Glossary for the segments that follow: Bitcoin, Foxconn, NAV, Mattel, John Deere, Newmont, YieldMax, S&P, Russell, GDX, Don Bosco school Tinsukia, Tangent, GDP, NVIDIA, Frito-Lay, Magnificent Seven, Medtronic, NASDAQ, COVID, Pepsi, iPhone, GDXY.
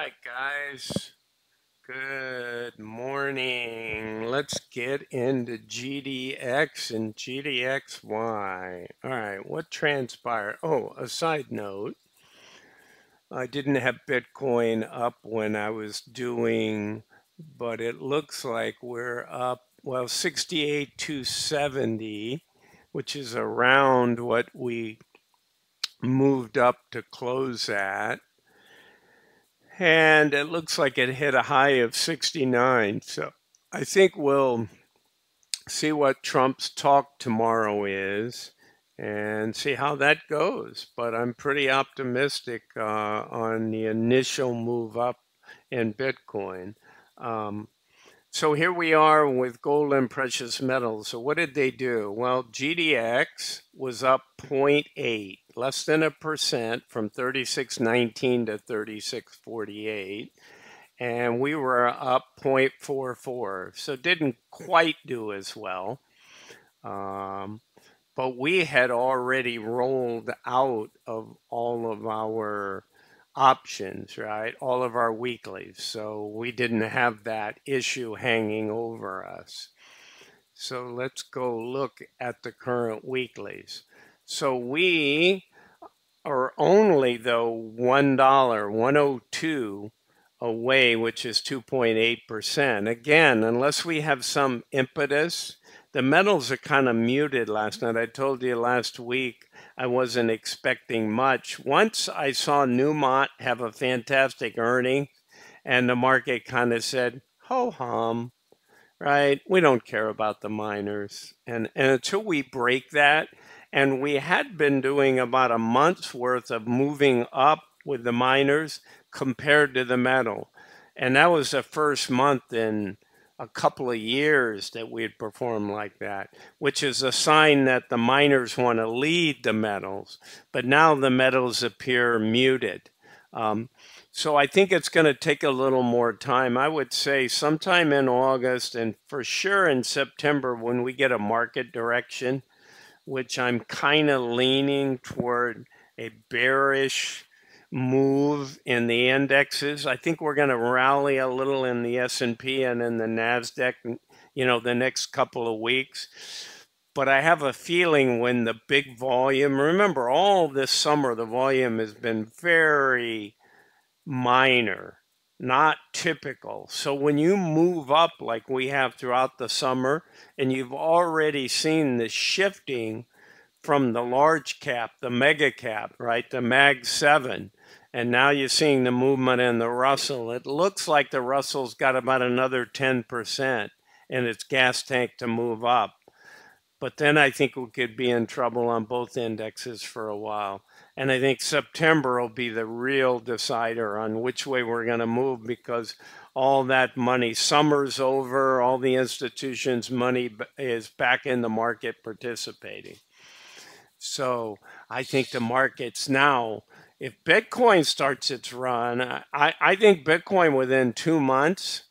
right, guys, good morning. Let's get into GDX and GDXY. All right, what transpired? Oh, a side note, I didn't have Bitcoin up when I was doing, but it looks like we're up, well, 68,270, which is around what we moved up to close at. And it looks like it hit a high of 69. So I think we'll see what Trump's talk tomorrow is and see how that goes. But I'm pretty optimistic on the initial move up in Bitcoin. So here we are with gold and precious metals. So what did they do? Well, GDX was up 0.8. Less than 1% from 36.19 to 36.48, and we were up 0.44, so didn't quite do as well. But we had already rolled out of all of our options, right? All of our weeklies, so we didn't have that issue hanging over us. So let's go look at the current weeklies. So we are only, though, $1, 102 away, which is 2.8%. Again, unless we have some impetus, the metals are kind of muted last night. I told you last week I wasn't expecting much. Once I saw Newmont have a fantastic earning, and the market kind of said, ho-hum, right? We don't care about the miners. And until we break that, and we had been doing about a month's worth of moving up with the miners compared to the metal. And that was the first month in a couple of years that we had performed like that, which is a sign that the miners want to lead the metals. But now the metals appear muted. So I think it's going to take a little more time. I would say sometime in August and for sure in September when we get a market direction, which I'm kind of leaning toward a bearish move in the indexes. I think we're going to rally a little in the S&P and in the NASDAQ, you know, the next couple of weeks. But I have a feeling when the big volume, remember all this summer, the volume has been very minor, not typical. So when you move up like we have throughout the summer, and you've already seen the shifting from the large cap, the mega cap, right, the Mag 7, and now you're seeing the movement in the Russell. It looks like the Russell's got about another 10% in its gas tank to move up. But then I think we could be in trouble on both indexes for a while. And I think September will be the real decider on which way we're going to move, because all that money, summer's over, all the institutions' money is back in the market participating. So I think the markets now, if Bitcoin starts its run, I think Bitcoin within 2 months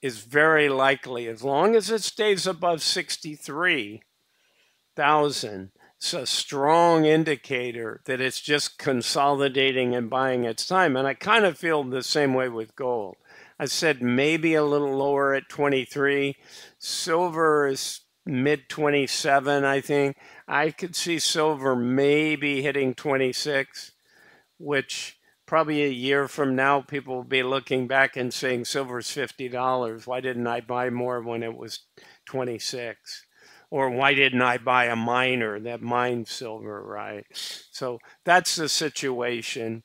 is very likely, as long as it stays above 63,000. It's a strong indicator that it's just consolidating and buying its time. And I kind of feel the same way with gold. I said maybe a little lower at 23. Silver is mid 27, I think. I could see silver maybe hitting 26, which probably a year from now, people will be looking back and saying silver's $50. Why didn't I buy more when it was 26? Or why didn't I buy a miner that mined silver, right? So that's the situation.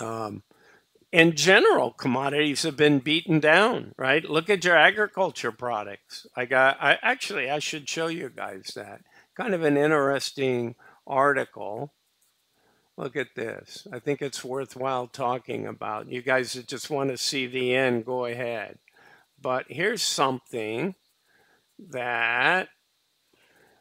In general, commodities have been beaten down, right? Look at your agriculture products. I should show you guys that. Kind of an interesting article. Look at this. I think it's worthwhile talking about. You guys that just want to see the end, go ahead. But here's something that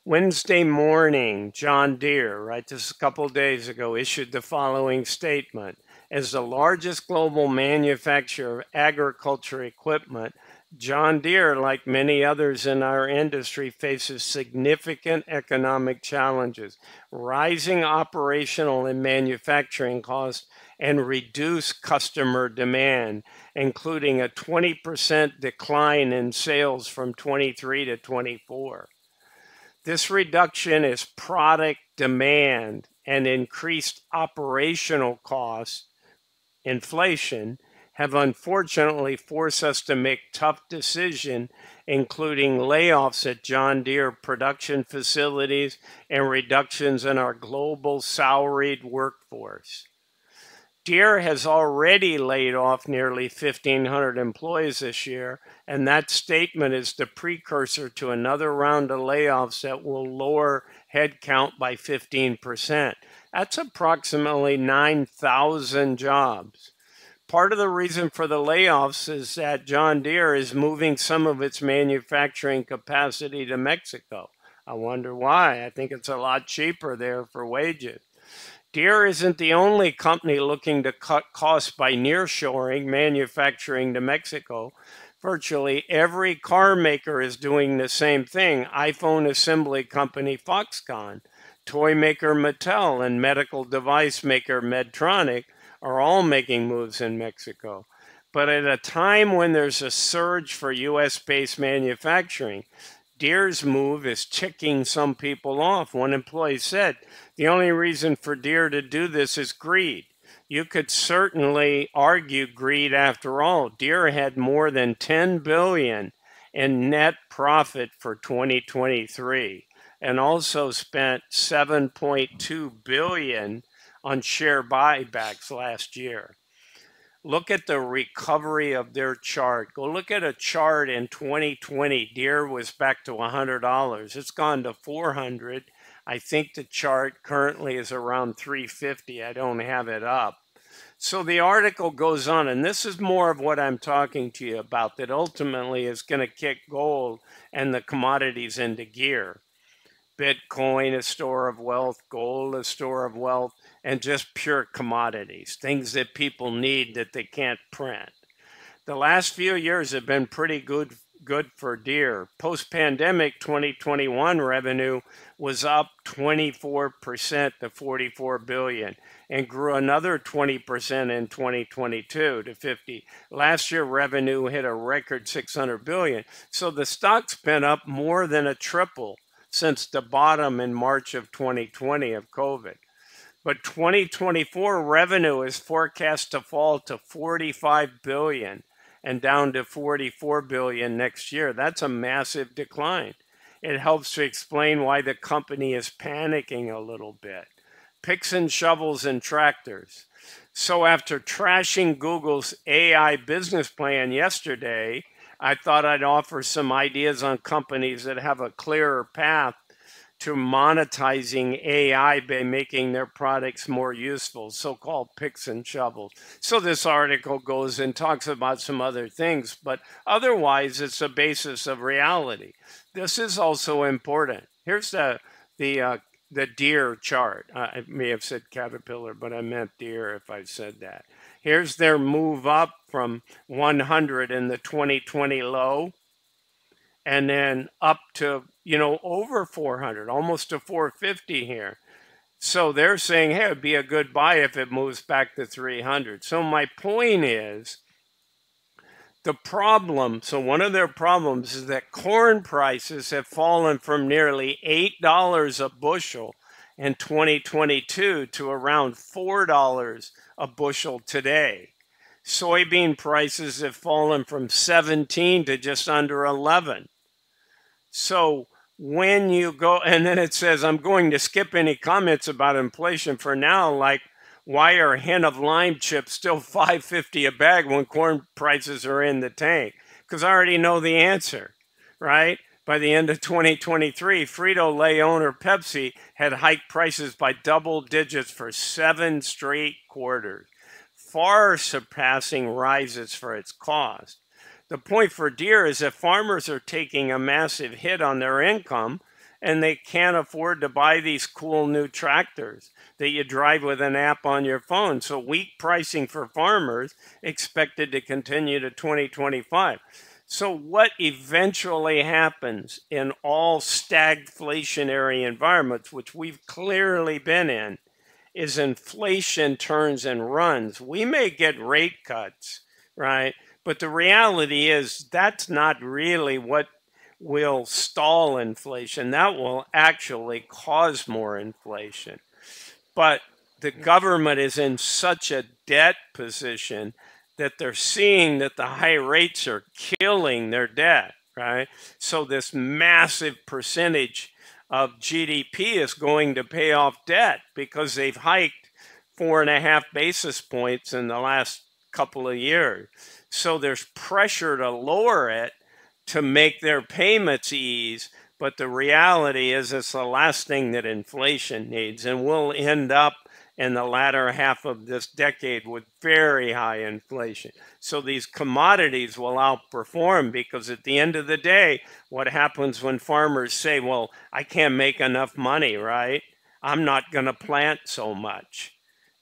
Wednesday morning, John Deere, right, just a couple of days ago, issued the following statement. As the largest global manufacturer of agriculture equipment, John Deere, like many others in our industry, faces significant economic challenges. Rising operational and manufacturing costs and reduced customer demand, including a 20% decline in sales from 23 to 24. This reduction is product demand and increased operational costs, inflation, have unfortunately forced us to make tough decisions, including layoffs at John Deere production facilities and reductions in our global salaried workforce. Deere has already laid off nearly 1,500 employees this year, and that statement is the precursor to another round of layoffs that will lower headcount by 15%. That's approximately 9,000 jobs. Part of the reason for the layoffs is that John Deere is moving some of its manufacturing capacity to Mexico. I wonder why. I think it's a lot cheaper there for wages. Deere isn't the only company looking to cut costs by nearshoring manufacturing to Mexico. Virtually every car maker is doing the same thing. iPhone assembly company Foxconn, toy maker Mattel, and medical device maker Medtronic are all making moves in Mexico. But at a time when there's a surge for U.S.-based manufacturing, Deere's move is ticking some people off. One employee said, "The only reason for Deere to do this is greed." You could certainly argue greed after all. Deere had more than $10 billion in net profit for 2023 and also spent $7.2 billion on share buybacks last year. Look at the recovery of their chart. Go look at a chart in 2020. Deere was back to $100. It's gone to $400. I think the chart currently is around $350. I don't have it up. So the article goes on, and this is more of what I'm talking to you about, that ultimately is going to kick gold and the commodities into gear. Bitcoin, a store of wealth, gold, a store of wealth, and just pure commodities, things that people need that they can't print. The last few years have been pretty good for Deere. Post-pandemic 2021 revenue was up 24% to $44 billion and grew another 20% in 2022 to 50. Last year revenue hit a record $600 billion. So the stock's been up more than a triple since the bottom in March of 2020 of COVID. But 2024 revenue is forecast to fall to $45 billion and down to $44 billion next year. That's a massive decline. It helps to explain why the company is panicking a little bit. Picks and shovels and tractors. So after trashing Google's AI business plan yesterday, I thought I'd offer some ideas on companies that have a clearer path to monetizing AI by making their products more useful, so-called picks and shovels. So this article goes and talks about some other things, but otherwise it's a basis of reality. This is also important. Here's the Deere chart. I may have said Caterpillar, but I meant Deere if I said that. Here's their move up from 100 in the 2020 low, and then up to, you know, over 400, almost to 450 here. So they're saying, hey, it'd be a good buy if it moves back to 300. So my point is, the problem, so one of their problems is that corn prices have fallen from nearly $8 a bushel in 2022 to around $4 a bushel today. Soybean prices have fallen from 17 to just under 11. So when you go, and then it says, I'm going to skip any comments about inflation for now, like why are a hen of lime chips still $5.50 a bag when corn prices are in the tank? Because I already know the answer, right? By the end of 2023, Frito-Lay owner Pepsi had hiked prices by double digits for 7 straight quarters, far surpassing rises for its cost. The point for Deere is that farmers are taking a massive hit on their income, and they can't afford to buy these cool new tractors that you drive with an app on your phone. So weak pricing for farmers expected to continue to 2025. So what eventually happens in all stagflationary environments, which we've clearly been in, is inflation turns and runs. We may get rate cuts, right? But the reality is that's not really what will stall inflation. That will actually cause more inflation. But the government is in such a debt position that they're seeing that the high rates are killing their debt, right? So this massive percentage of GDP is going to pay off debt because they've hiked 4.5 basis points in the last couple of years. So there's pressure to lower it to make their payments ease. But the reality is it's the last thing that inflation needs. And we'll end up in the latter half of this decade with very high inflation. So these commodities will outperform, because at the end of the day, what happens when farmers say, well, I can't make enough money, right? I'm not going to plant so much.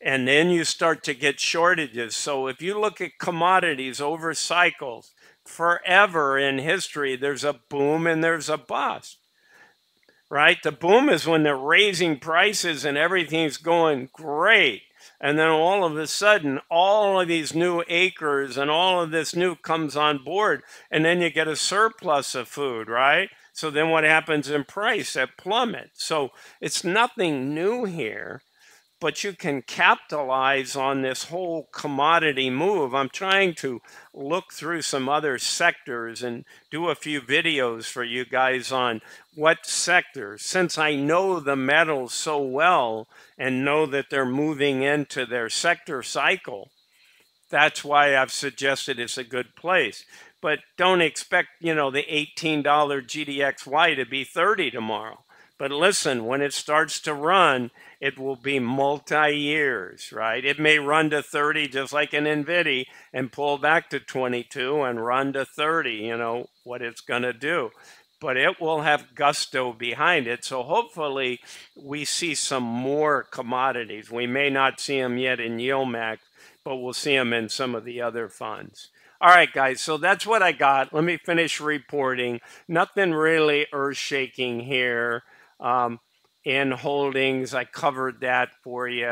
And then you start to get shortages. So if you look at commodities over cycles, forever in history, there's a boom and there's a bust, right? The boom is when they're raising prices and everything's going great. And then all of a sudden, all of these new acres and all of this new comes on board. And then you get a surplus of food, right? So then what happens in price? It plummets. So it's nothing new here, but you can capitalize on this whole commodity move. I'm trying to look through some other sectors and do a few videos for you guys on what sectors, since I know the metals so well and know that they're moving into their sector cycle. That's why I've suggested it's a good place. But don't expect, you know, the $18 GDXY to be $30 tomorrow. But listen, when it starts to run, it will be multi-years, right? It may run to 30, just like an NVIDIA, and pull back to 22 and run to 30, you know, what it's going to do. But it will have gusto behind it. So hopefully we see some more commodities. We may not see them yet in YieldMax, but we'll see them in some of the other funds. All right, guys, so that's what I got. Let me finish reporting. Nothing really earth-shaking here. In holdings, I covered that for you.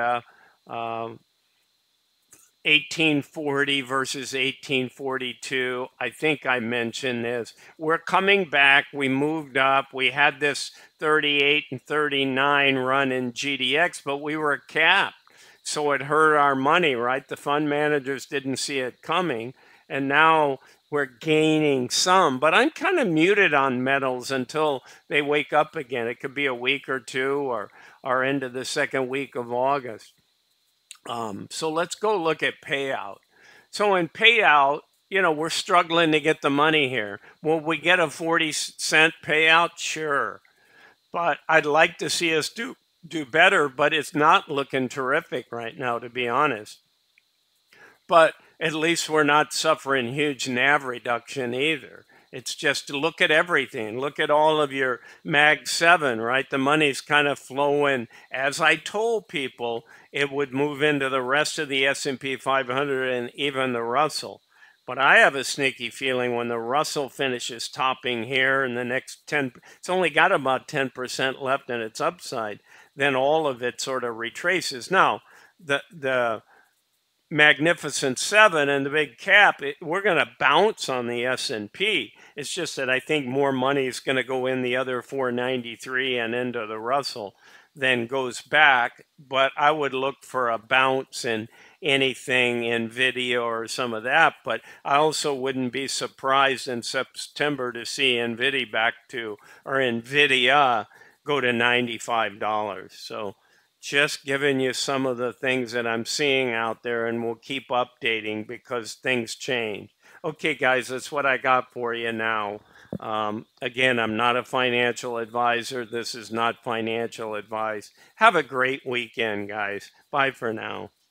1840 versus 1842. I think I mentioned this. We're coming back. We moved up. We had this 38 and 39 run in GDX, but we were capped. So it hurt our money, right? The fund managers didn't see it coming. And now we're gaining some, but I'm kind of muted on metals until they wake up again. It could be a week or two, or into the second week of August. So let's go look at payout. So in payout, you know, we're struggling to get the money here. Will we get a 40-cent payout? Sure. But I'd like to see us do better, but it's not looking terrific right now, to be honest. But at least we're not suffering huge NAV reduction either. It's just look at everything. Look at all of your Mag 7, right? The money's kind of flowing. As I told people, it would move into the rest of the S&P 500 and even the Russell. But I have a sneaky feeling when the Russell finishes topping here in the next 10, it's only got about 10% left in its upside, then all of it sort of retraces. Now, the Magnificent Seven and the big cap, we're going to bounce on the S&P. It's just that I think more money is going to go in the other 493 and into the Russell than goes back. But I would look for a bounce in anything in NVIDIA or some of that. But I also wouldn't be surprised in September to see NVIDIA back to, or NVIDIA go to $95. So just giving you some of the things that I'm seeing out there, and we'll keep updating because things change. Okay, guys, that's what I got for you now. Again, I'm not a financial advisor. This is not financial advice. Have a great weekend, guys. Bye for now.